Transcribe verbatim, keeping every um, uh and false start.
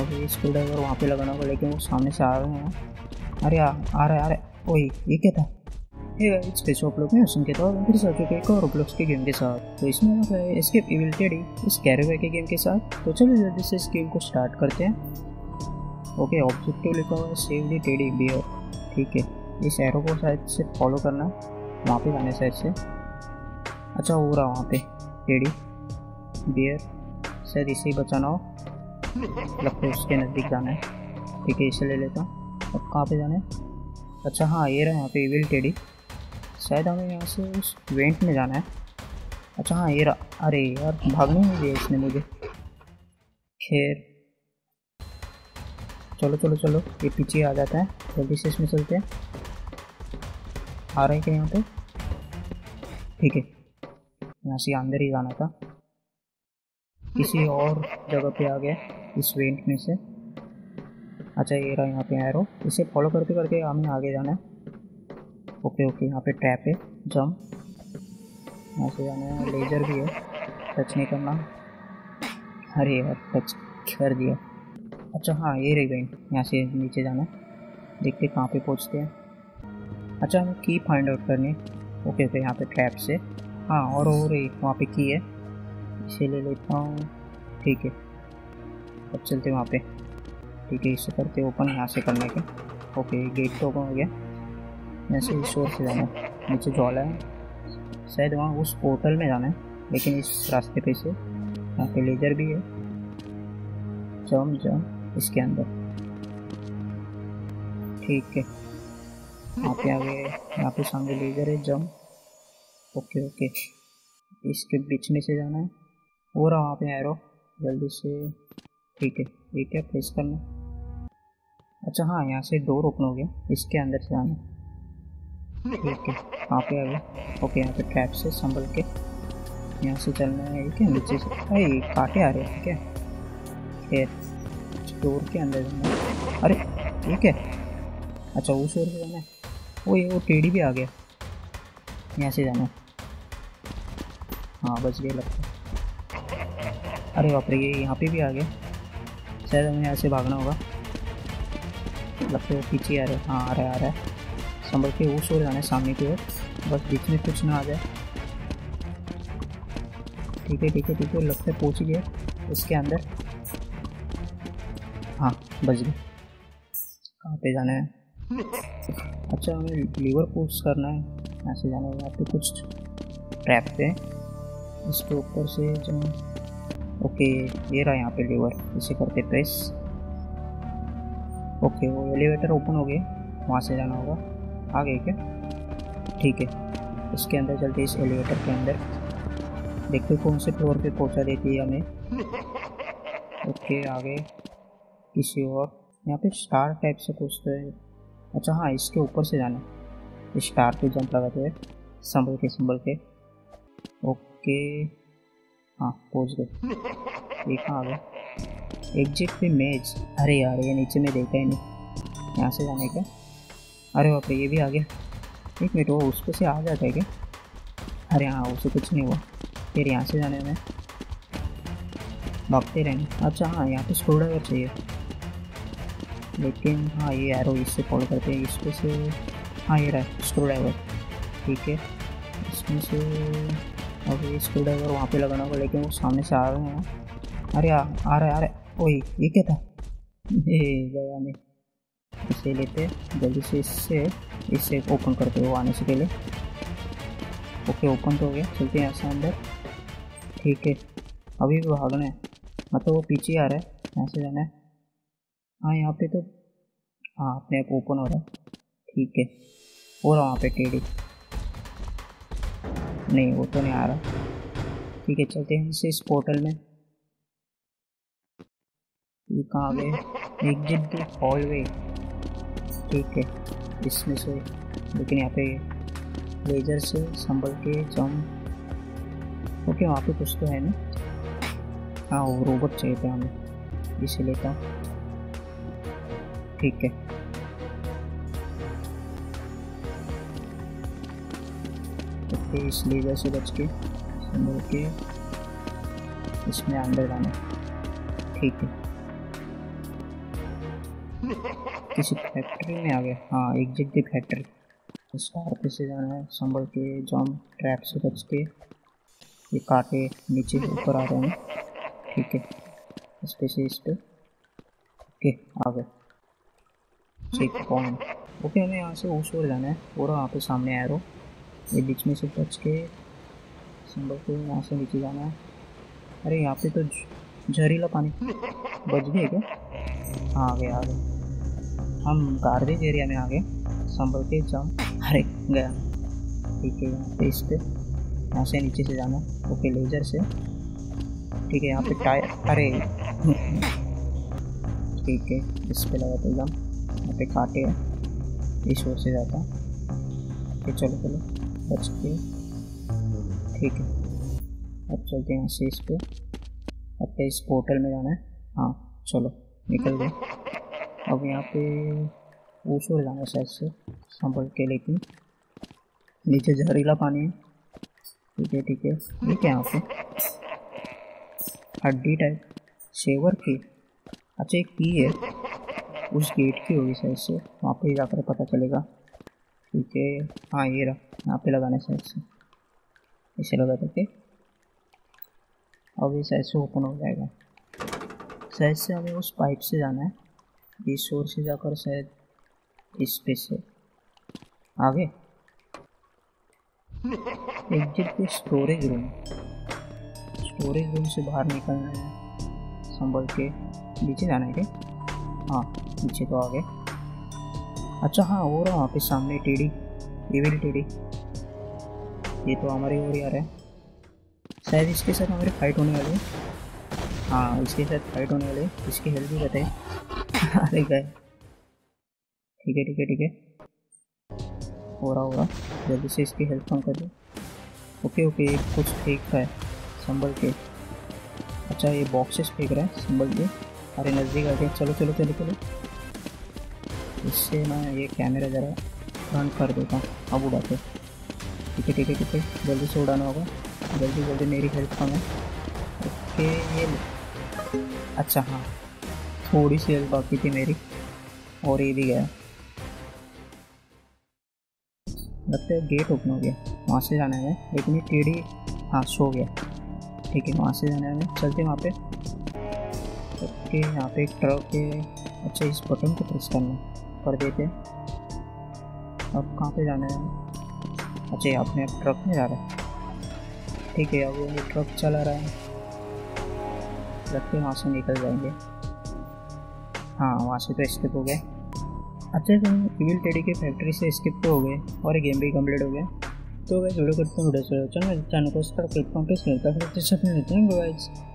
अभी school driver वहाँ पे लगाना होगा, लेकिन वो सामने से आ रहे हैं। अरे आ रहा है आ रहा है ओए, ये क्या था? हे गाइस, कैसे हो आप लोग? मैं संकेत तो और फिर से आके एक और रोब्लॉक्स के गेम के साथ। तो इसमें हम है एस्केप इविल टेडी इस कैरेवे के गेम के साथ। तो चलिए जल्दी से इस गेम को स्टार्ट करते हैं। ओके, ऑब्जेक्टिव लिखा हुआ है सेव द टेडी बियर। ठीक है, इस एरो को शायद से फॉलो करना है, वहाँ पे जाने शायद से। अच्छा, हो रहा वहाँ पे टेडी बियर, शायद इसे बचाना हो, लगता है उसके नज़दीक जाना है। ठीक है, इसे ले लेता हूँ। अब कहाँ पर जाना है? अच्छा हाँ, ये रहा यहाँ पे इविल टेडी। शायद हमें यहाँ से उस वेंट में जाना है। अच्छा हाँ, ये रहा। अरे यार, भागने नहीं दिया इसने मुझे। खैर, चलो चलो चलो, ये पीछे आ जाता है, जल्दी से इसमें चलते हैं। आ रहे हैं क्या यहाँ पे? ठीक है, यहाँ से अंदर ही जाना था, किसी और जगह पे आ गया इस वेंट में से। अच्छा, ये रहा यहाँ पे एरो, इसे फॉलो करते करके हमें आगे जाना है। ओके ओके, यहाँ पे टैप है, जंप, यहाँ से जाना है। लेजर भी है, टच नहीं करना। अरे यार, टच कर दिया। अच्छा हाँ, ये रही वेंट, यहाँ से नीचे जाना है। देखते कहाँ पे पहुँचते हैं। अच्छा, हमें की फाइंड आउट करनी। ओके ओके, यहाँ पे टैप से हाँ, और हो रही वहाँ पे की है, इसे ले लेता हूँ। ठीक है, अब चलते वहाँ पे। ठीक है, इसे करते ओपन, यहाँ से करने के। ओके, गेट तो ओपन हो गया। यहाँ से इस ओर से जाना है, नीचे जो वाला है शायद वहाँ उस पोर्टल में जाना है, लेकिन इस रास्ते पे से। यहाँ पे लेजर भी है, जम जम इसके अंदर। ठीक है, यहाँ पे आ गए, यहाँ पे सामने लेजर है, जम। ओके ओके, इसके बीच में से जाना है। हो रहा वहाँ पे एरो, जल्दी से। ठीक है, ये क्या प्रेस करना है? अच्छा हाँ, यहाँ से डोर ओपन हो गया, इसके अंदर से आना है। ठीक है, यहाँ पे आ गए। ओके, यहाँ पे ट्रैप से संभल के यहाँ से चलना है। ये क्या नीचे से? अरे कांटे आ रहे हैं क्या? खैर, डोर के अंदर जाना है। अरे ये क्या? अच्छा, उस ओर से जाना है। वो ये वो टेडी भी आ गया, यहाँ से जाना है। हाँ, बच गया लगता। अरे बाप रे, ये यहाँ पे भी आ गया। शायद हमें यहाँ से भागना होगा, लगता है पीछे आ रहा है। हाँ, आ रहा है आ रहा है संभल के उस ओर जाना है, सामने की ओर, बस बीच में कुछ ना आ जाए। ठीक है ठीक है ठीक है, लगता है पहुँच गया इसके अंदर। हाँ, बच गए। कहाँ पे जाना है? अच्छा, हमें लीवर पुश करना है, यहाँ से जाना है। यहाँ पे कुछ ट्रैप पे, इसके ऊपर से जो। ओके, ये रहा यहाँ पे लीवर, इसे करते प्रेस। ओके, वो एलिवेटर ओपन हो गया, वहाँ से जाना होगा। आ गए क्या? ठीक है, इसके अंदर चलते, इस एलिवेटर के अंदर। देखते कौन से फ्लोर पे पहुँचा देती है हमें। ओके, आ गए किसी और। यहाँ पे स्टार टाइप से पूछते हैं। अच्छा हाँ, इसके ऊपर से जाना है, स्टार पे जंप लगाते हुए, संभल के संभल के। ओके हाँ, पहुँच गए। ये कहाँ आ गए? एग्जिट पे मेज। अरे यार, ये नीचे में देखा ही नहीं, यहाँ से जाने का। अरे बाप रे, ये भी आ गया। एक मिनट, वो उस पर से आ जाता है क्या? अरे हाँ, उसे कुछ नहीं हुआ। फिर यहाँ से जाने में भागते रहेंगे। अच्छा हाँ, यहाँ पे स्क्रू ड्राइवर चाहिए, लेकिन हाँ, ये एरो इससे फॉलो करते हैं, इसको से। हाँ, ये रहा स्क्रू ड्राइवर। ठीक है, इसमें से अभी स्क्रू ड्राइवर वहाँ पे लगाना होगा, लेकिन वो सामने से आ रहे हैं। अरे आ आ रहा है आ रहा है ओए, ये क्या था? ये गया मैं, इसे लेते जल्दी से, इससे इससे ओपन करते हो आने से पहले। ओके, ओपन तो हो गया, चलते हैं यहाँ से अंदर। ठीक है, अभी भी भागना है, मतलब वो पीछे आ रहा है, यहाँ से जाना है। हाँ, यहाँ पे तो हाँ, अपने आप ओपन हो रहा है। ठीक है, और वहाँ पे टेढ़ी नहीं, वो तो नहीं आ रहा। ठीक है, चलते हैं इसे इस पोर्टल में। ये कहाँ गए? Exit the hallway. ठीक है, इसमें से, लेकिन यहाँ पे लेजर से संभल के जाऊँ। ओके, वहाँ पे कुछ तो है ना। हाँ, वो रोबोट चाहिए था हमें, इसे लेता हूँ। ठीक है, इस लेजर से बच के संभल के इसमें अंदर जाना। ठीक है, किसी फैक्ट्री में आ गए। हाँ, एग्जिट द फैक्ट्री। स्कॉर्पियो से जाना है, संभल के, जम ट्रैप से बच के। ये काटे नीचे ऊपर आ रहे हैं, ठीक है। इस पे से इस पे, ओके आ गए। Check point, okay. हमें यहाँ से उस ओर जाना है और वहाँ पे सामने आ रो। ये बीच में से बच के संभल के यहाँ से नीचे जाना है। अरे यहाँ पे तो जहरीला पानी, बच गए क्या? हाँ, आ गए आ गए। हम गार्बेज एरिया में आ गए, संभल के जाम। अरे गया, ठीक है। यहाँ पे इस पे यहाँ से नीचे से जाना, ओके लेजर से, ठीक है। यहाँ पे टायर, अरे ठीक है, इस पे लगा तो जाम। यहाँ पे काटे है, इस ओर से जाता, ठीक। चलो चलो बच के, ठीक है। अब चलते हैं यहाँ से इस पे, अब पे इस पोर्टल में जाना है। हाँ चलो निकल गए। अब यहाँ पे उस ओर जाना है शायद से, संभल के, लेकिन नीचे जहरीला पानी है, ठीक है ठीक है। ये क्या यहाँ पे हड्डी टाइप सेवर की? अच्छा, एक की है उस गेट की होगी शायद से, वहाँ पे जाकर पता चलेगा, ठीक है। हाँ ये रहा, यहाँ पे लगाना है शायद से, इसे लगा करके अब ये शायद से ओपन हो जाएगा। शायद से हमें उस पाइप से जाना है, इस ओर से जाकर शायद इस पे से आगे। एग्जिट पे स्टोरेज रूम, स्टोरेज रूम से बाहर निकलना है, संभल के नीचे जाना है क्या? हाँ नीचे तो आ गए। अच्छा हाँ, और वहाँ पे सामने टेडी, एविल टेडी, ये तो हमारे ओर ही आ रहा है। शायद इसके साथ हमारी फाइट होने वाली है। हाँ इसके साथ फाइट होने वाली है, इसकी हेल्प भी बताए। अरे गए, ठीक है ठीक है ठीक है। हो रहा हो रहा, जल्दी से इसकी हेल्प कम कर दो। ओके ओके, कुछ फेंक रहा है, संभल के। अच्छा ये बॉक्सेस फेंक रहा है, संभल के। अरे नज़दीक आ गया, चलो चलो चलो चलो। इससे मैं ये कैमरा ज़रा रन कर देता हूँ, अब उड़ाते, ठीक है ठीक है ठीक है। जल्दी से उड़ाना होगा, जल्दी जल्दी, मेरी हेल्प कम है। ओके ये, अच्छा हाँ थोड़ी सी हेल्प बाकी थी मेरी, और ये भी गया। लगता है गेट ओपन हो गया, वहाँ से जाना है, लेकिन ये टेढ़ी, हाँ सो गया, ठीक है। वहाँ से जाना है, चलते वहाँ पे। ओके यहाँ पे एक ट्रक है, अच्छा इस बटन को प्रेस करना कर देते। अब कहाँ पे जाना है? अच्छा ये अपने आप ट्रक में जा रहा है, ठीक है। अब ये ट्रक चला रहा है, लगते वहाँ से निकल जाएंगे। हाँ वहाँ से तो स्किप हो गए। अच्छा तुम एविल टेडी के फैक्ट्री से स्किप तो हो गए, और ये गेम भी कंप्लीट हो गया। तो गाइस वीडियो करते हैं, वीडियो से चैनल को सब्सक्राइब करके क्लिक करते हैं।